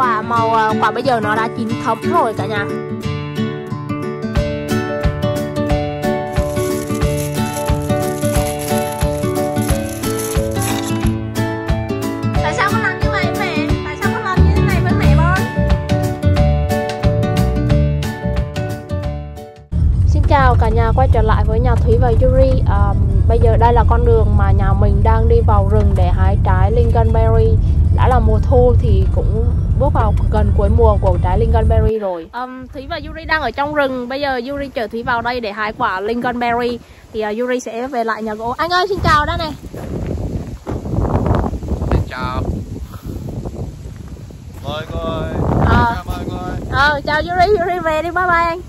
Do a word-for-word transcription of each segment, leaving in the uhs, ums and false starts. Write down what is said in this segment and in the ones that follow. quả màu quả bây giờ nó đã chín thấm rồi cả nhà. Chào cả nhà, quay trở lại với nhà Thúy và Yuri. À, bây giờ đây là con đường mà nhà mình đang đi vào rừng để hái trái lingonberry. Đã là mùa thu thì cũng bước vào gần cuối mùa của trái lingonberry rồi. à, Thúy và Yuri đang ở trong rừng. Bây giờ Yuri chở Thúy vào đây để hái quả lingonberry. Thì uh, Yuri sẽ về lại nhà gỗ. Anh ơi, xin chào đó này. Xin chào mọi người. À, mọi người. À, chào Yuri, Yuri về đi, bye bye anh.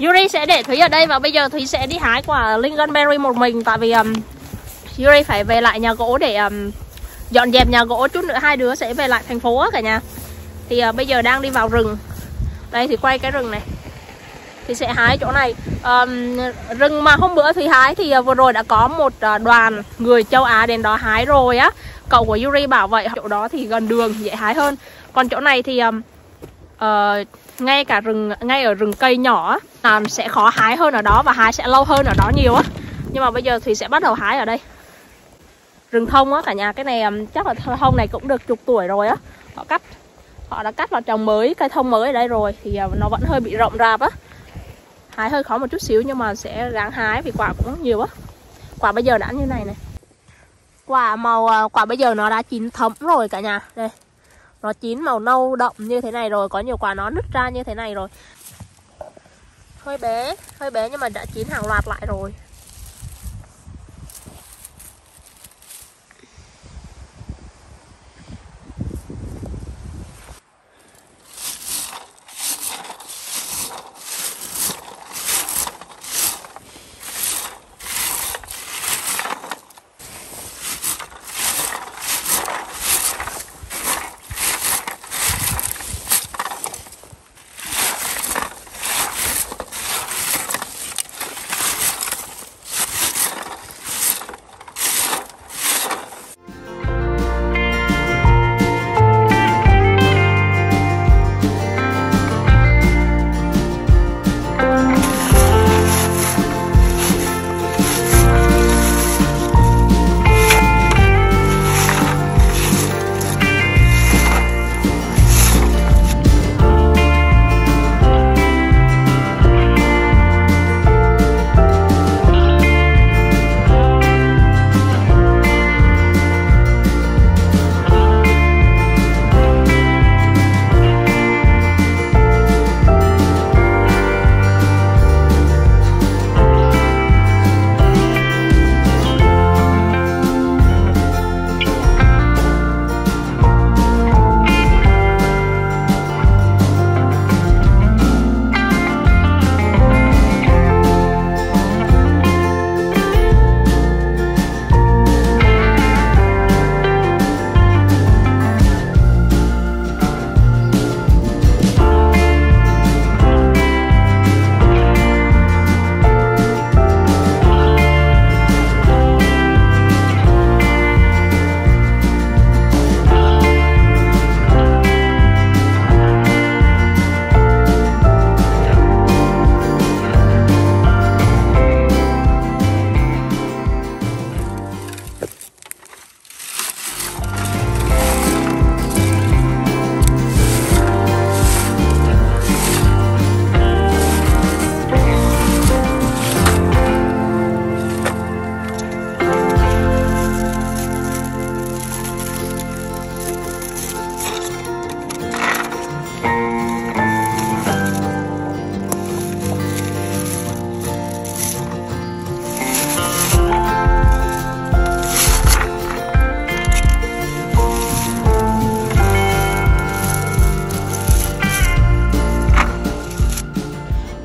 Yuri sẽ để Thúy ở đây và bây giờ Thúy sẽ đi hái quả lingonberry một mình. Tại vì um, Yuri phải về lại nhà gỗ để um, dọn dẹp nhà gỗ. Chút nữa hai đứa sẽ về lại thành phố á cả nhà. Thì uh, bây giờ đang đi vào rừng. Đây thì quay cái rừng này. Thì sẽ hái chỗ này. um, Rừng mà hôm bữa Thúy hái thì uh, vừa rồi đã có một uh, đoàn người châu Á đến đó hái rồi á. Cậu của Yuri bảo vậy. Chỗ đó thì gần đường dễ hái hơn. Còn chỗ này thì um, uh, ngay cả rừng ngay ở rừng cây nhỏ là sẽ khó hái hơn ở đó và hái sẽ lâu hơn ở đó nhiều á. Nhưng mà bây giờ Thúy sẽ bắt đầu hái ở đây. Rừng thông á cả nhà, cái này chắc là thông này cũng được chục tuổi rồi á. Họ cắt họ đã cắt vào trồng mới cây thông mới ở đây rồi thì nó vẫn hơi bị rộng rạp á. Hái hơi khó một chút xíu nhưng mà sẽ ráng hái vì quả cũng nhiều á. Quả bây giờ đã như này này. Quả màu quả bây giờ nó đã chín thấm rồi cả nhà. Đây. Nó chín màu nâu đậm như thế này rồi. Có nhiều quả nó nứt ra như thế này rồi. Hơi bé, hơi bé nhưng mà đã chín hàng loạt lại rồi.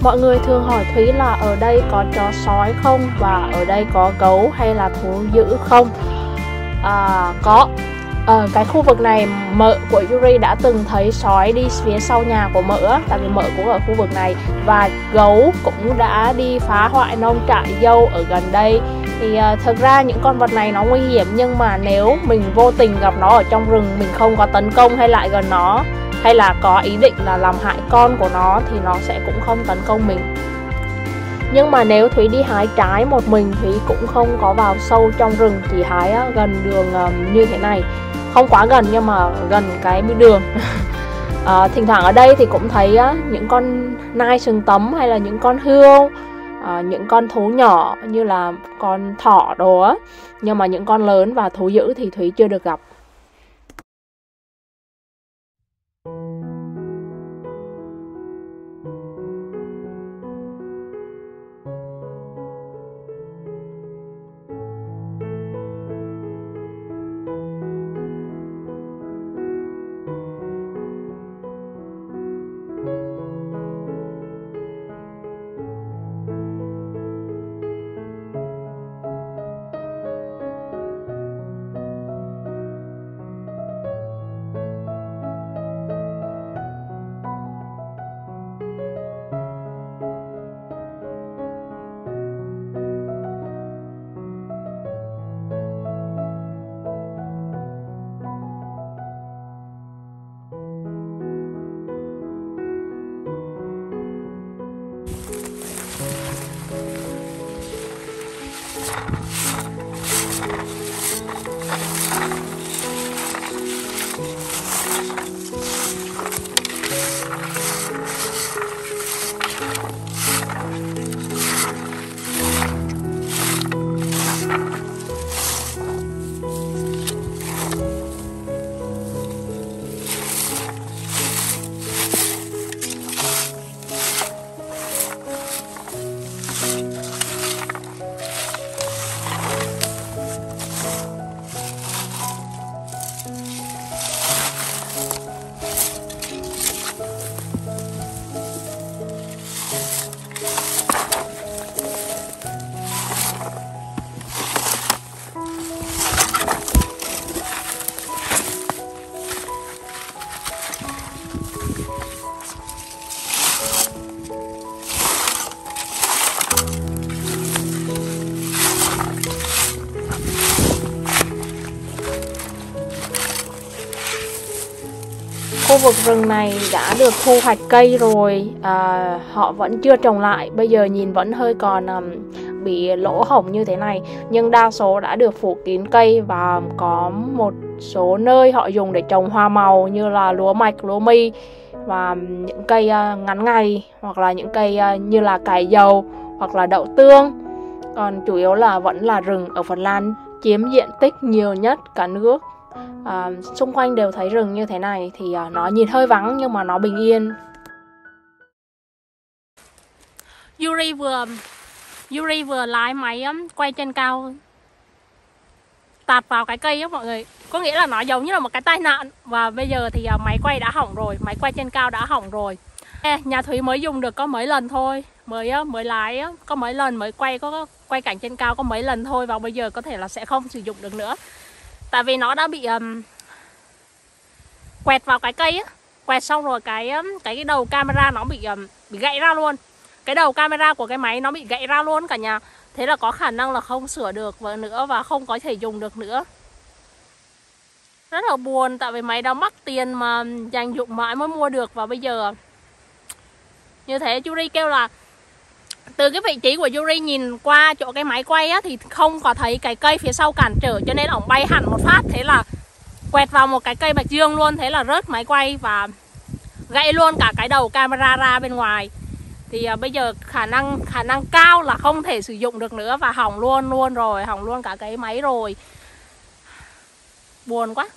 Mọi người thường hỏi Thúy là ở đây có chó sói không và ở đây có gấu hay là thú dữ không? À, có. Ở cái khu vực này mợ của Yuri đã từng thấy sói đi phía sau nhà của mợ, tại vì mợ cũng ở khu vực này, và gấu cũng đã đi phá hoại nông trại dâu ở gần đây. Thì uh, thực ra những con vật này nó nguy hiểm, nhưng mà nếu mình vô tình gặp nó ở trong rừng, mình không có tấn công hay lại gần nó, hay là có ý định là làm hại con của nó, thì nó sẽ cũng không tấn công mình. Nhưng mà nếu Thúy đi hái trái một mình, Thúy cũng không có vào sâu trong rừng, chỉ hái gần đường như thế này, không quá gần nhưng mà gần cái đường. À, thỉnh thoảng ở đây thì cũng thấy những con nai sừng tấm hay là những con hươu, à, những con thú nhỏ như là con thỏ đồ á, nhưng mà những con lớn và thú dữ thì Thúy chưa được gặp. Khu vực rừng này đã được thu hoạch cây rồi, à, họ vẫn chưa trồng lại. Bây giờ nhìn vẫn hơi còn um, bị lỗ hổng như thế này, nhưng đa số đã được phủ kín cây. Và có một số nơi họ dùng để trồng hoa màu như là lúa mạch, lúa mi, và những cây uh, ngắn ngày, hoặc là những cây uh, như là cải dầu hoặc là đậu tương. Còn chủ yếu là vẫn là rừng ở Phần Lan chiếm diện tích nhiều nhất cả nước. À, xung quanh đều thấy rừng như thế này thì à, nó nhìn hơi vắng nhưng mà nó bình yên. Yuri vừa Yuri vừa lái máy quay trên cao tạt vào cái cây á mọi người. Có nghĩa là nó giống như là một cái tai nạn. Và bây giờ thì à, máy quay đã hỏng rồi, máy quay trên cao đã hỏng rồi. Ê, nhà Thúy mới dùng được có mấy lần thôi, mới mới lái có mấy lần, mới quay có quay cảnh trên cao có mấy lần thôi, và bây giờ có thể là sẽ không sử dụng được nữa. Tại vì nó đã bị um, quẹt vào cái cây á, quẹt xong rồi cái cái cái đầu camera nó bị um, bị gãy ra luôn. Cái đầu camera của cái máy nó bị gãy ra luôn cả nhà. Thế là có khả năng là không sửa được nữa và không có thể dùng được nữa. Rất là buồn, tại vì máy đã mắc tiền mà dành dụng mãi mới mua được, và bây giờ như thế. Yuri kêu là từ cái vị trí của Yuri nhìn qua chỗ cái máy quay á, thì không có thấy cái cây phía sau cản trở, cho nên ổng bay hẳn một phát, thế là quẹt vào một cái cây bạch dương luôn, thế là rớt máy quay và gãy luôn cả cái đầu camera ra bên ngoài. Thì à, bây giờ khả năng khả năng cao là không thể sử dụng được nữa và hỏng luôn luôn rồi, hỏng luôn cả cái máy rồi. Buồn quá.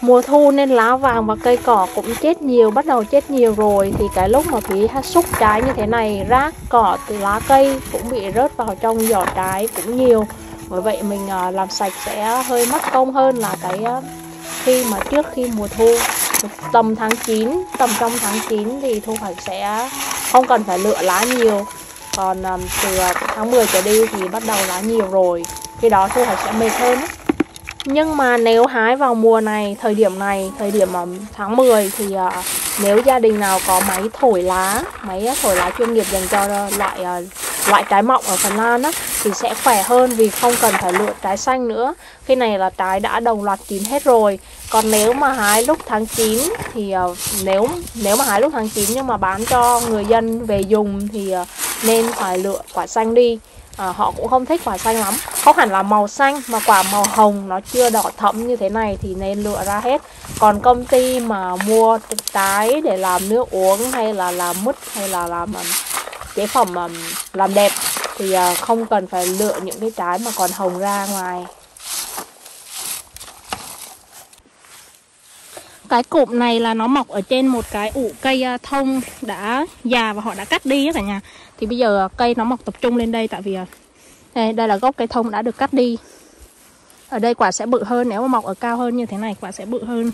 Mùa thu nên lá vàng và cây cỏ cũng chết nhiều, bắt đầu chết nhiều rồi. Thì cái lúc mà Thúy xúc trái như thế này, rác cỏ từ lá cây cũng bị rớt vào trong giỏ trái cũng nhiều. Bởi vậy mình làm sạch sẽ hơi mất công hơn là cái khi mà trước khi mùa thu. Tầm tháng chín, tầm trong tháng chín thì thu hoạch sẽ không cần phải lựa lá nhiều. Còn từ tháng mười trở đi thì bắt đầu lá nhiều rồi, khi đó thu hoạch sẽ mệt hơn. Nhưng mà nếu hái vào mùa này, thời điểm này, thời điểm tháng mười thì Nếu gia đình nào có máy thổi lá, máy thổi lá chuyên nghiệp dành cho loại loại trái mọng ở Phần Lan á, thì sẽ khỏe hơn vì không cần phải lựa trái xanh nữa. Cái này là trái đã đồng loạt chín hết rồi. Còn nếu mà hái lúc tháng chín thì nếu nếu mà hái lúc tháng chín nhưng mà bán cho người dân về dùng thì nên phải lựa quả xanh đi. À, họ cũng không thích quả xanh lắm, không hẳn là màu xanh mà quả màu hồng nó chưa đỏ thẫm như thế này thì nên lựa ra hết. Còn công ty mà mua trái để làm nước uống hay là làm mứt hay là làm chế phẩm làm đẹp thì không cần phải lựa những cái trái mà còn hồng ra ngoài. Cái cụm này là nó mọc ở trên một cái ụ cây thông đã già và họ đã cắt đi cả nhà. Thì bây giờ cây nó mọc tập trung lên đây tại vì đây, đây là gốc cây thông đã được cắt đi. Ở đây quả sẽ bự hơn, nếu mà mọc ở cao hơn như thế này quả sẽ bự hơn.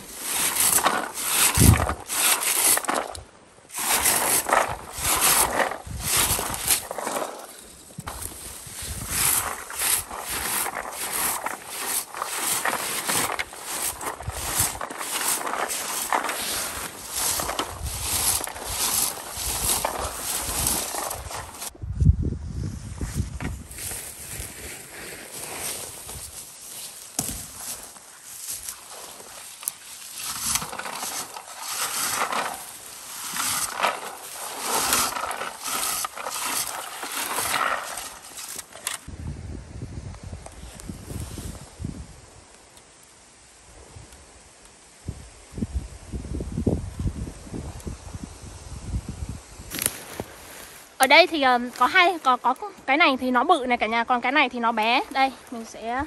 Ở đây thì có hai có có cái này thì nó bự này cả nhà, còn cái này thì nó bé. Đây mình sẽ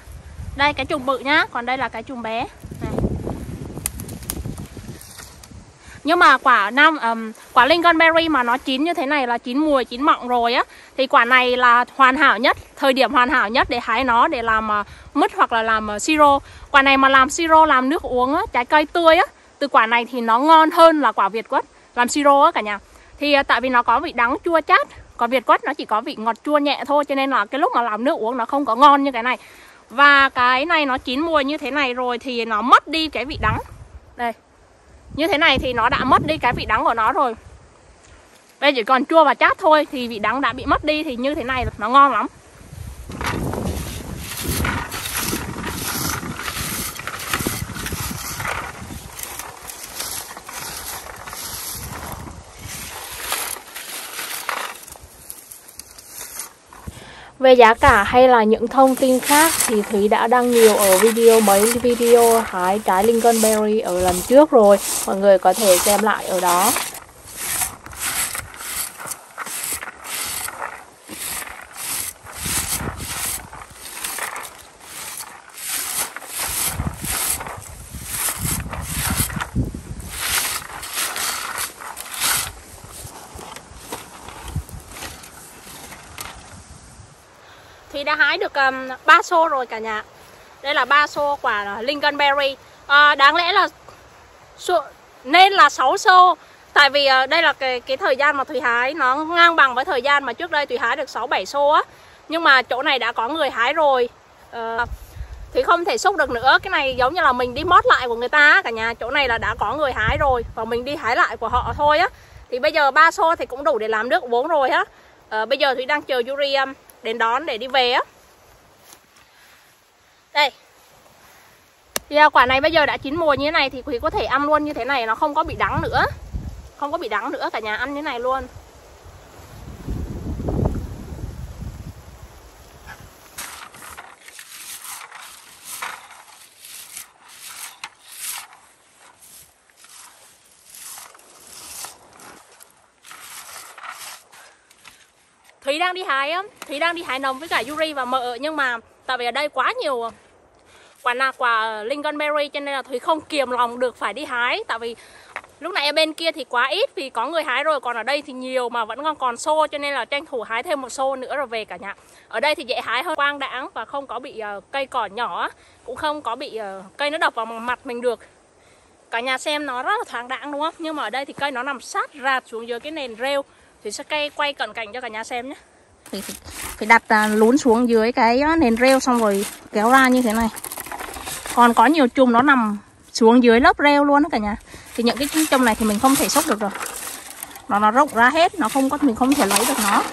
đây cái chùm bự nhá, còn đây là cái chùm bé này. Nhưng mà quả nam um, quả lingonberry mà nó chín như thế này là chín mùi, chín mọng rồi á, thì quả này là hoàn hảo nhất, thời điểm hoàn hảo nhất để hái nó để làm uh, mứt hoặc là làm uh, siro. Quả này mà làm siro, làm nước uống á, trái cây tươi á, từ quả này thì nó ngon hơn là quả Việt Quất làm siro á cả nhà. Thì tại vì nó có vị đắng chua chát, còn Việt Quất nó chỉ có vị ngọt chua nhẹ thôi, cho nên là cái lúc mà làm nước uống nó không có ngon như cái này. Và cái này nó chín mùi như thế này rồi thì nó mất đi cái vị đắng. Đây, như thế này thì nó đã mất đi cái vị đắng của nó rồi. Đây chỉ còn chua và chát thôi thì vị đắng đã bị mất đi, thì như thế này nó ngon lắm. Về giá cả hay là những thông tin khác thì Thúy đã đăng nhiều ở video mấy video hái trái lingonberry ở lần trước rồi. Mọi người có thể xem lại ở đó. Thì đã hái được um, ba xô rồi cả nhà. Đây là ba xô quả lingonberry. À, đáng lẽ là xô, nên là sáu xô. Tại vì uh, đây là cái, cái thời gian mà Thúy hái nó ngang bằng với thời gian mà trước đây Thúy hái được sáu bảy xô á. Nhưng mà chỗ này đã có người hái rồi. Uh, Thúy không thể xúc được nữa. Cái này giống như là mình đi mót lại của người ta á, cả nhà. Chỗ này là đã có người hái rồi và mình đi hái lại của họ thôi á. Thì bây giờ ba xô thì cũng đủ để làm nước uống rồi á. Uh, bây giờ Thúy đang chờ Yuri um, đến đón để đi về á. Đây thì quả này bây giờ đã chín mùa như thế này thì quý có thể ăn luôn như thế này, nó không có bị đắng nữa, không có bị đắng nữa cả nhà, ăn như thế này luôn. Thúy đang đi hái á, Thúy đang đi hái nồng với cả Yuri và mợ, nhưng mà tại vì ở đây quá nhiều quả là quả lingonberry cho nên là Thúy không kiềm lòng được phải đi hái. Tại vì lúc nãy ở bên kia thì quá ít vì có người hái rồi, còn ở đây thì nhiều mà vẫn còn còn xô cho nên là tranh thủ hái thêm một xô nữa rồi về cả nhà. Ở đây thì dễ hái hơn, quang đãng và không có bị uh, cây cỏ nhỏ, cũng không có bị uh, cây nó đập vào mặt mình được. Cả nhà xem nó rất là thoáng đãng đúng không? Nhưng mà ở đây thì cây nó nằm sát rạt xuống dưới cái nền rêu. Thì sẽ cây quay cận cảnh cho cả nhà xem nhé. Thì phải đặt lún xuống dưới cái nền rêu xong rồi kéo ra như thế này. Còn có nhiều chùm nó nằm xuống dưới lớp rêu luôn đó cả nhà. Thì những cái trong này thì mình không thể xúc được rồi, nó nó rộng ra hết, nó không có, mình không thể lấy được nó.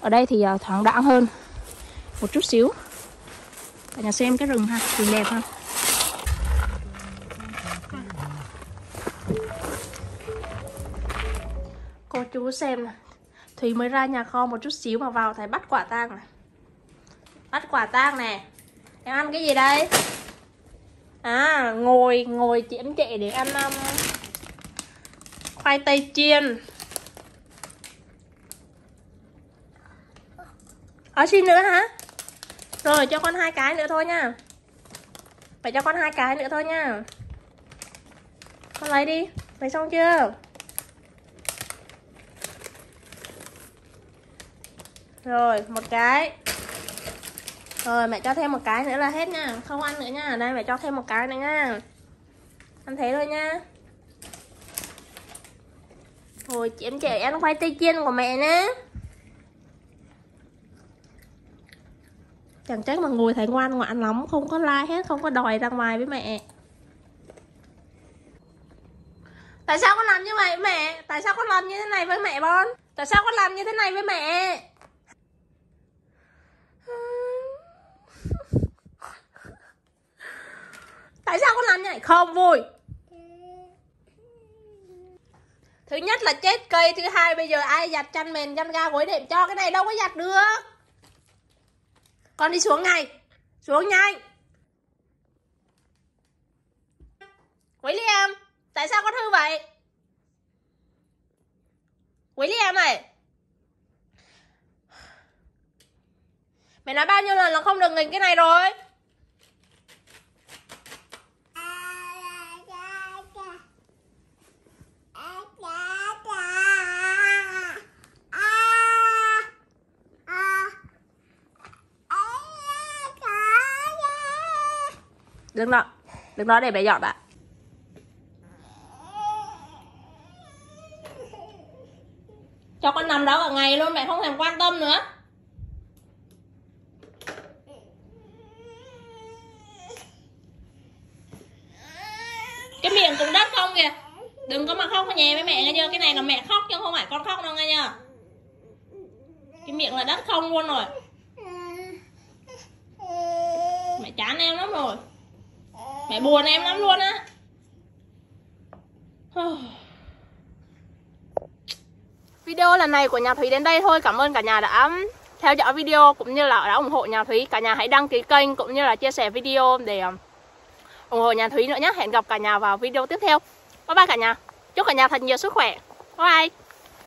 Ở đây thì thoáng đãng hơn một chút xíu. Cả nhà xem cái rừng ha, rừng đẹp ha. Cô chú xem này, Thúy mới ra nhà kho một chút xíu mà vào thấy bắt quả tang này. Bắt quả tang nè. Em ăn cái gì đây? À, ngồi ngồi chém chệ để ăn um, khoai tây chiên. Ở xin nữa hả? Rồi cho con hai cái nữa thôi nha. Phải cho con hai cái nữa thôi nha. Con lấy đi. Lấy xong chưa? Rồi một cái. Rồi mẹ cho thêm một cái nữa là hết nha. Không ăn nữa nha. Đây mẹ cho thêm một cái nữa nha. Ăn thế thôi nha. Rồi chị em trẻ ăn khoai tây chiên của mẹ nè. Chẳng trách mà ngồi thấy ngoan ngoãn lắm. Không có la hết, không có đòi ra ngoài với mẹ. Tại sao con làm như vậy mẹ? Tại sao con làm như thế này với mẹ Bon? Tại sao con làm như thế này với mẹ? Tại sao con làm như vậy? Không vui. Thứ nhất là chết cây, thứ hai bây giờ ai giặt chăn mền chăn ga gối đệm cho, cái này đâu có giặt được. Con đi xuống ngay. Xuống nhanh. William, tại sao con hư vậy? William này. Mẹ nói bao nhiêu lần là không được nghịch cái này rồi. Đừng đó, đừng đó để bé dọn ạ. Cho con nằm đó cả ngày luôn, mẹ không thèm quan tâm nữa. Cái miệng cũng đất không kìa. Đừng có mà khóc ở nhà với mẹ nghe chưa. Cái này là mẹ khóc chứ không phải con khóc đâu nghe chưa. Cái miệng là đất không luôn rồi. Mẹ chán em lắm rồi, mẹ buồn em lắm luôn á. Video lần này của nhà Thúy đến đây thôi. Cảm ơn cả nhà đã theo dõi video cũng như là đã ủng hộ nhà Thúy. Cả nhà hãy đăng ký kênh cũng như là chia sẻ video để ủng hộ nhà Thúy nữa nhé. Hẹn gặp cả nhà vào video tiếp theo. Bye bye cả nhà. Chúc cả nhà thật nhiều sức khỏe. Bye bye.